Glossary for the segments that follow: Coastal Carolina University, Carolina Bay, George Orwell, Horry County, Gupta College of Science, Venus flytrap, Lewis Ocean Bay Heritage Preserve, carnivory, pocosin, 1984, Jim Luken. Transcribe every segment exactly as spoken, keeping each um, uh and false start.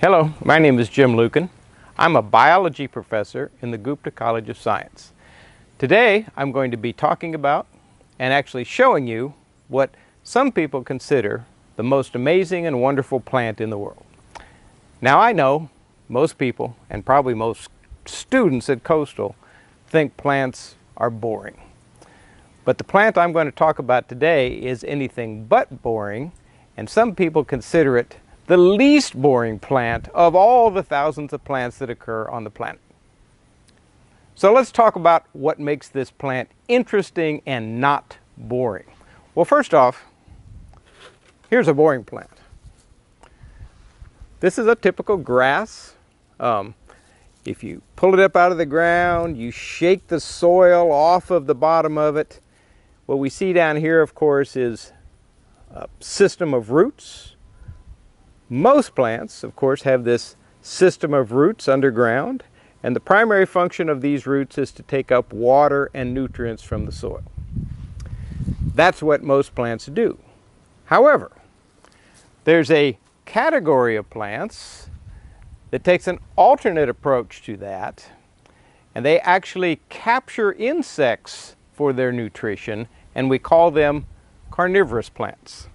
Hello, my name is Jim Luken. I'm a biology professor in the Gupta College of Science. Today I'm going to be talking about and actually showing you what some people consider the most amazing and wonderful plant in the world. Now I know most people and probably most students at Coastal think plants are boring. But the plant I'm going to talk about today is anything but boring, and some people consider it the least boring plant of all the thousands of plants that occur on the planet. So let's talk about what makes this plant interesting and not boring. Well, first off, here's a boring plant. This is a typical grass. Um, if you pull it up out of the ground, you shake the soil off of the bottom of it. What we see down here, of course, is a system of roots. Most plants, of course, have this system of roots underground, and the primary function of these roots is to take up water and nutrients from the soil. That's what most plants do. However, there's a category of plants that takes an alternate approach to that, and they actually capture insects for their nutrition, and we call them carnivorous plants.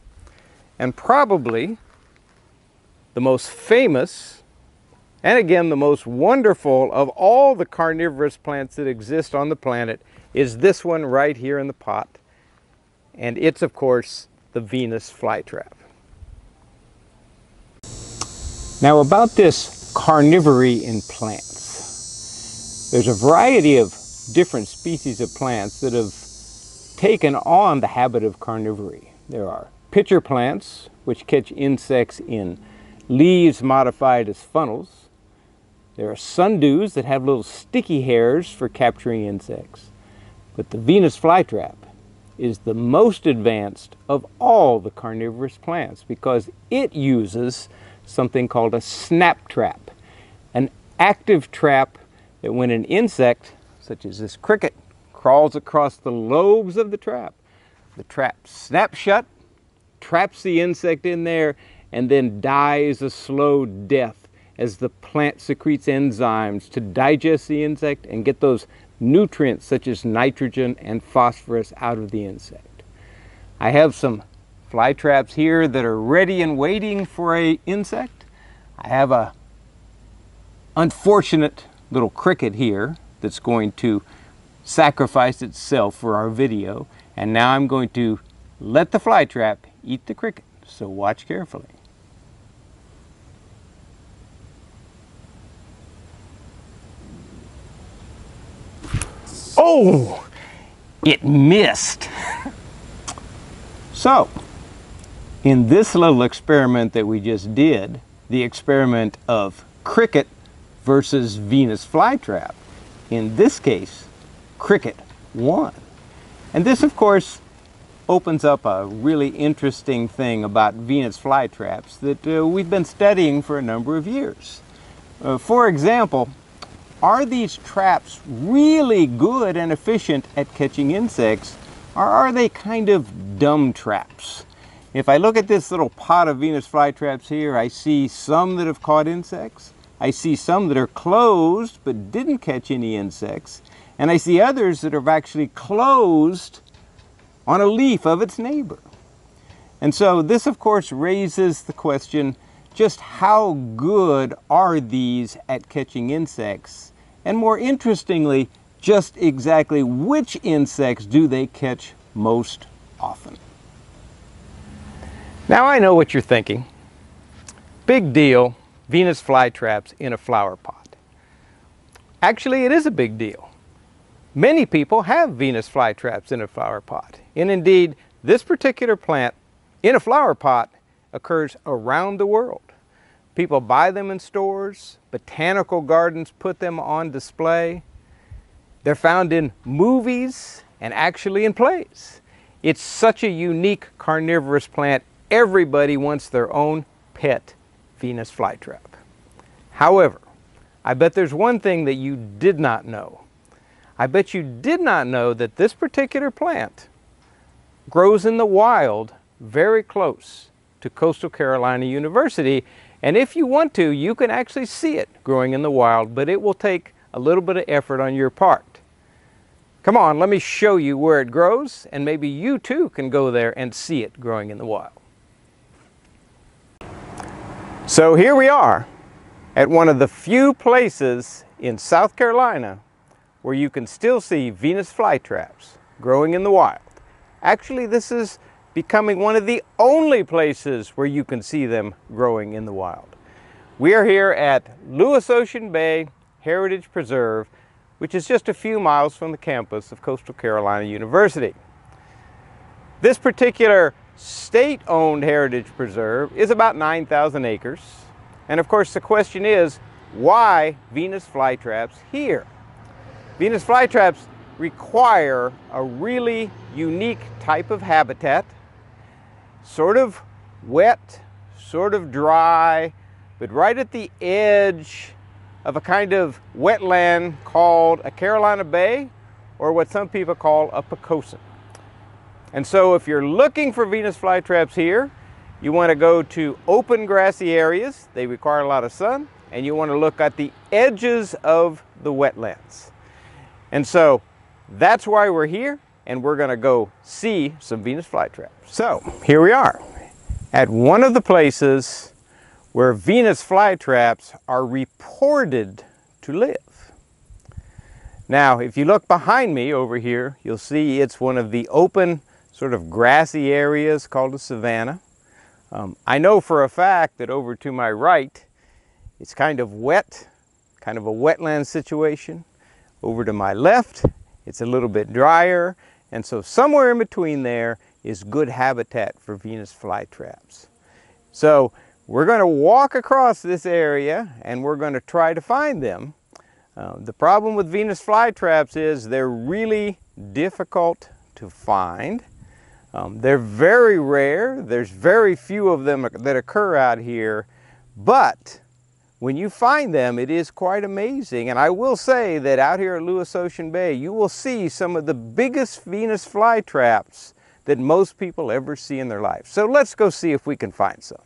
And probably the most famous, and again the most wonderful of all the carnivorous plants that exist on the planet, is this one right here in the pot, and it's of course the Venus flytrap. Now about this carnivory in plants, there's a variety of different species of plants that have taken on the habit of carnivory. There are pitcher plants, which catch insects in leaves modified as funnels. There are sundews that have little sticky hairs for capturing insects. But the Venus flytrap is the most advanced of all the carnivorous plants because it uses something called a snap trap, an active trap that when an insect, such as this cricket, crawls across the lobes of the trap, the trap snaps shut, traps the insect in there, and then dies a slow death as the plant secretes enzymes to digest the insect and get those nutrients such as nitrogen and phosphorus out of the insect. I have some fly traps here that are ready and waiting for an insect. I have a unfortunate little cricket here that's going to sacrifice itself for our video, and now I'm going to let the fly trap eat the cricket, so watch carefully. Oh, it missed. So, in this little experiment that we just did, the experiment of cricket versus Venus flytrap, in this case, cricket won. And this, of course, opens up a really interesting thing about Venus flytraps that uh, we've been studying for a number of years. Uh, for example, are these traps really good and efficient at catching insects, or are they kind of dumb traps? If I look at this little pot of Venus flytraps here, I see some that have caught insects, I see some that are closed but didn't catch any insects, and I see others that have actually closed on a leaf of its neighbor. And so this of course raises the question, just how good are these at catching insects? And more interestingly, just exactly which insects do they catch most often? Now I know what you're thinking. Big deal, Venus flytraps in a flower pot. Actually, it is a big deal. Many people have Venus flytraps in a flower pot, and indeed this particular plant in a flower pot occurs around the world. People buy them in stores, botanical gardens put them on display. They're found in movies and actually in plays. It's such a unique carnivorous plant, everybody wants their own pet Venus flytrap. However, I bet there's one thing that you did not know. I bet you did not know that this particular plant grows in the wild very close to Coastal Carolina University, And if you want to, you can actually see it growing in the wild, but it will take a little bit of effort on your part. Come on, let me show you where it grows, and maybe you too can go there and see it growing in the wild. So here we are at one of the few places in South Carolina where you can still see Venus flytraps growing in the wild. Actually, this is becoming one of the only places where you can see them growing in the wild. We are here at Lewis Ocean Bay Heritage Preserve, which is just a few miles from the campus of Coastal Carolina University. This particular state-owned heritage preserve is about nine thousand acres. And of course the question is, why Venus flytraps here? Venus flytraps require a really unique type of habitat, sort of wet, sort of dry, but right at the edge of a kind of wetland called a Carolina Bay, or what some people call a pocosin. And so if you're looking for Venus flytraps here, you want to go to open grassy areas, they require a lot of sun, and you want to look at the edges of the wetlands. And so that's why we're here, and we're going to go see some Venus flytraps. So here we are at one of the places where Venus flytraps are reported to live. Now, if you look behind me over here, you'll see it's one of the open sort of grassy areas called a savanna. Um, I know for a fact that over to my right, it's kind of wet, kind of a wetland situation. Over to my left, it's a little bit drier. And so somewhere in between there is good habitat for Venus flytraps. So we're going to walk across this area and we're going to try to find them. Uh, the problem with Venus flytraps is they're really difficult to find. Um, they're very rare. There's very few of them that occur out here. But when you find them, it is quite amazing. And I will say that out here at Lewis Ocean Bay, you will see some of the biggest Venus flytraps that most people ever see in their life. So let's go see if we can find some.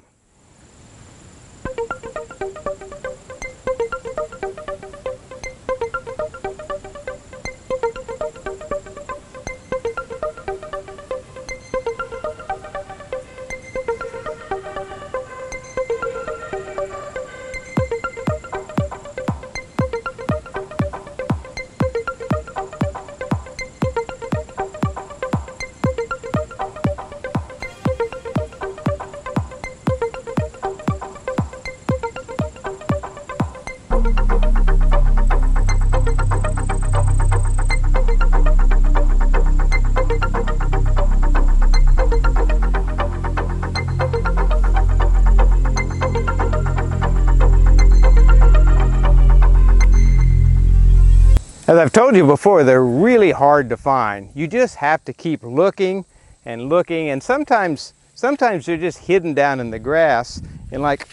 As I've told you before, they're really hard to find. You just have to keep looking and looking, and sometimes sometimes they're just hidden down in the grass, and like,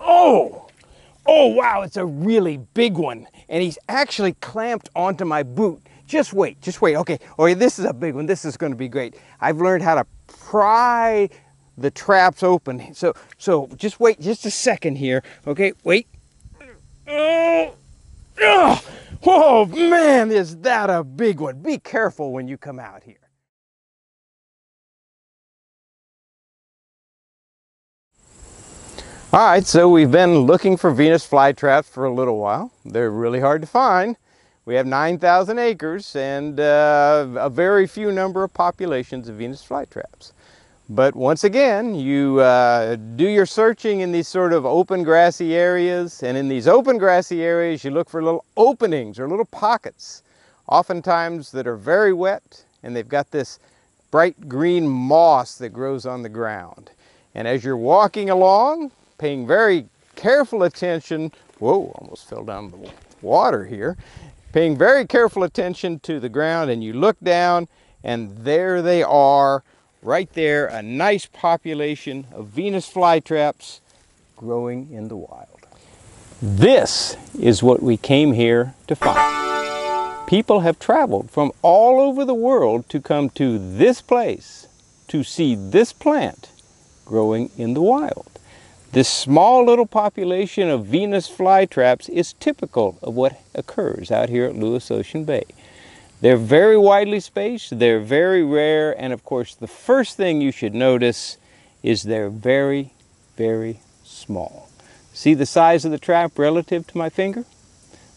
oh, oh wow, it's a really big one. And he's actually clamped onto my boot. Just wait, just wait, okay, oh, this is a big one, this is gonna be great. I've learned how to pry the traps open. So, so just wait just a second here, okay, wait. Oh, oh. Whoa, man, is that a big one. Be careful when you come out here. All right, so we've been looking for Venus flytraps for a little while. They're really hard to find. We have nine thousand acres and uh, a very few number of populations of Venus flytraps. But once again, you uh, do your searching in these sort of open grassy areas, and in these open grassy areas you look for little openings or little pockets, oftentimes that are very wet, and they've got this bright green moss that grows on the ground. And as you're walking along, paying very careful attention, whoa, almost fell down the water here, paying very careful attention to the ground, and you look down and there they are. Right there, a nice population of Venus flytraps growing in the wild. This is what we came here to find. People have traveled from all over the world to come to this place to see this plant growing in the wild. This small little population of Venus flytraps is typical of what occurs out here at Lewis Ocean Bay. They're very widely spaced, they're very rare, and of course the first thing you should notice is they're very, very small. See the size of the trap relative to my finger?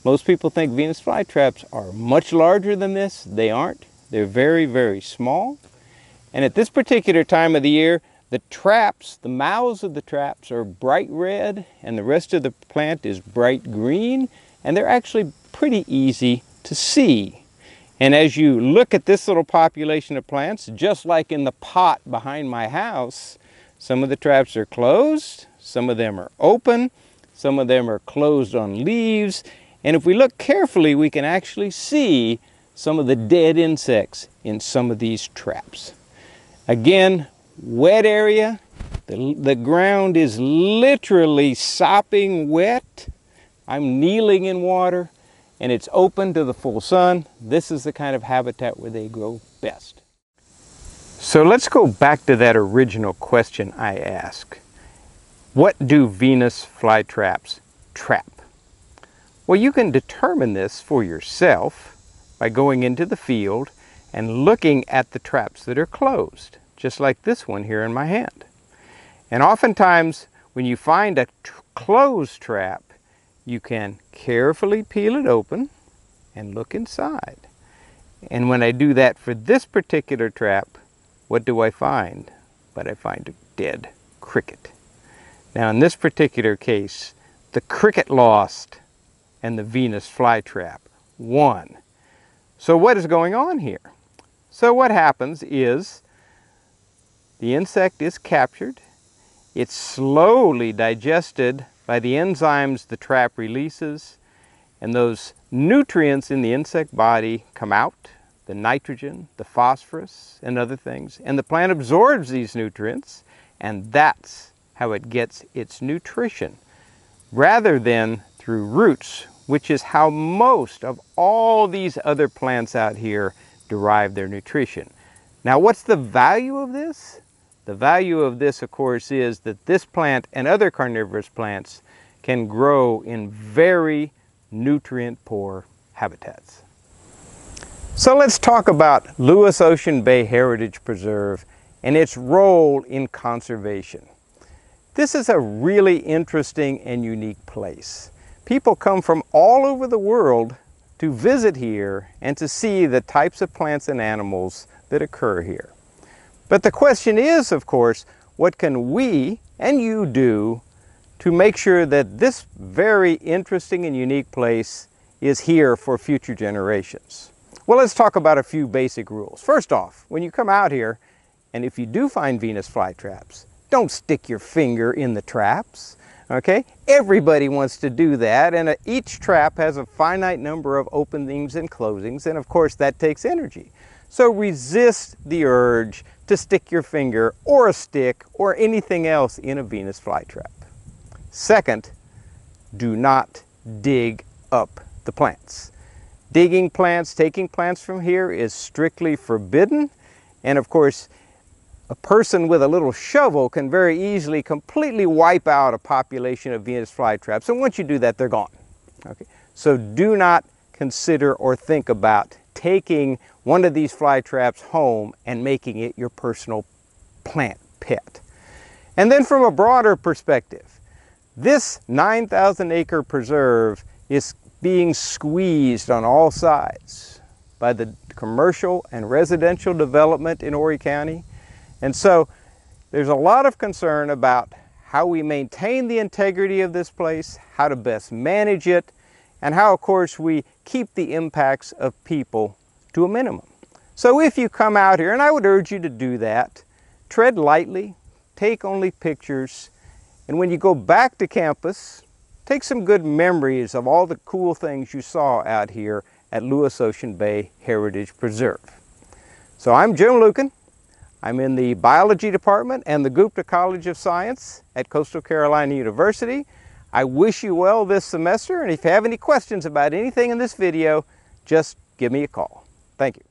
Most people think Venus flytraps are much larger than this. They aren't. They're very, very small. And at this particular time of the year, the traps, the mouths of the traps are bright red and the rest of the plant is bright green, and they're actually pretty easy to see. And as you look at this little population of plants, just like in the pot behind my house, some of the traps are closed, some of them are open, some of them are closed on leaves, and if we look carefully, we can actually see some of the dead insects in some of these traps. Again, wet area. The, the ground is literally sopping wet. I'm kneeling in water, and it's open to the full sun. This is the kind of habitat where they grow best. So let's go back to that original question I asked. What do Venus flytraps trap? Well, you can determine this for yourself by going into the field and looking at the traps that are closed, just like this one here in my hand. And oftentimes, when you find a tr- closed trap, you can carefully peel it open and look inside. And when I do that for this particular trap, what do I find? But I find a dead cricket. Now, in this particular case, the cricket lost and the Venus flytrap won. So what is going on here? So what happens is the insect is captured, it's slowly digested by the enzymes the trap releases, and those nutrients in the insect body come out, the nitrogen, the phosphorus, and other things, and the plant absorbs these nutrients, and that's how it gets its nutrition, rather than through roots, which is how most of all these other plants out here derive their nutrition. Now, what's the value of this? The value of this, of course, is that this plant and other carnivorous plants can grow in very nutrient-poor habitats. So let's talk about Lewis Ocean Bay Heritage Preserve and its role in conservation. This is a really interesting and unique place. People come from all over the world to visit here and to see the types of plants and animals that occur here. But the question is, of course, what can we and you do to make sure that this very interesting and unique place is here for future generations? Well, let's talk about a few basic rules. First off, when you come out here, and if you do find Venus flytraps, don't stick your finger in the traps. Okay, everybody wants to do that, and each trap has a finite number of openings and closings, and of course that takes energy. So resist the urge to stick your finger or a stick or anything else in a Venus flytrap. Second, do not dig up the plants. Digging plants, taking plants from here is strictly forbidden, and of course a person with a little shovel can very easily completely wipe out a population of Venus flytraps, and once you do that, they're gone. Okay? So do not consider or think about taking one of these flytraps home and making it your personal plant pet. And then from a broader perspective, this nine thousand acre preserve is being squeezed on all sides by the commercial and residential development in Horry County. And so there's a lot of concern about how we maintain the integrity of this place, how to best manage it, and how, of course, we keep the impacts of people to a minimum. So if you come out here, and I would urge you to do that, tread lightly, take only pictures, and when you go back to campus, take some good memories of all the cool things you saw out here at Lewis Ocean Bay Heritage Preserve. So I'm Jim Luken. I'm in the biology department and the Gupta College of Science at Coastal Carolina University. I wish you well this semester, and if you have any questions about anything in this video, just give me a call. Thank you.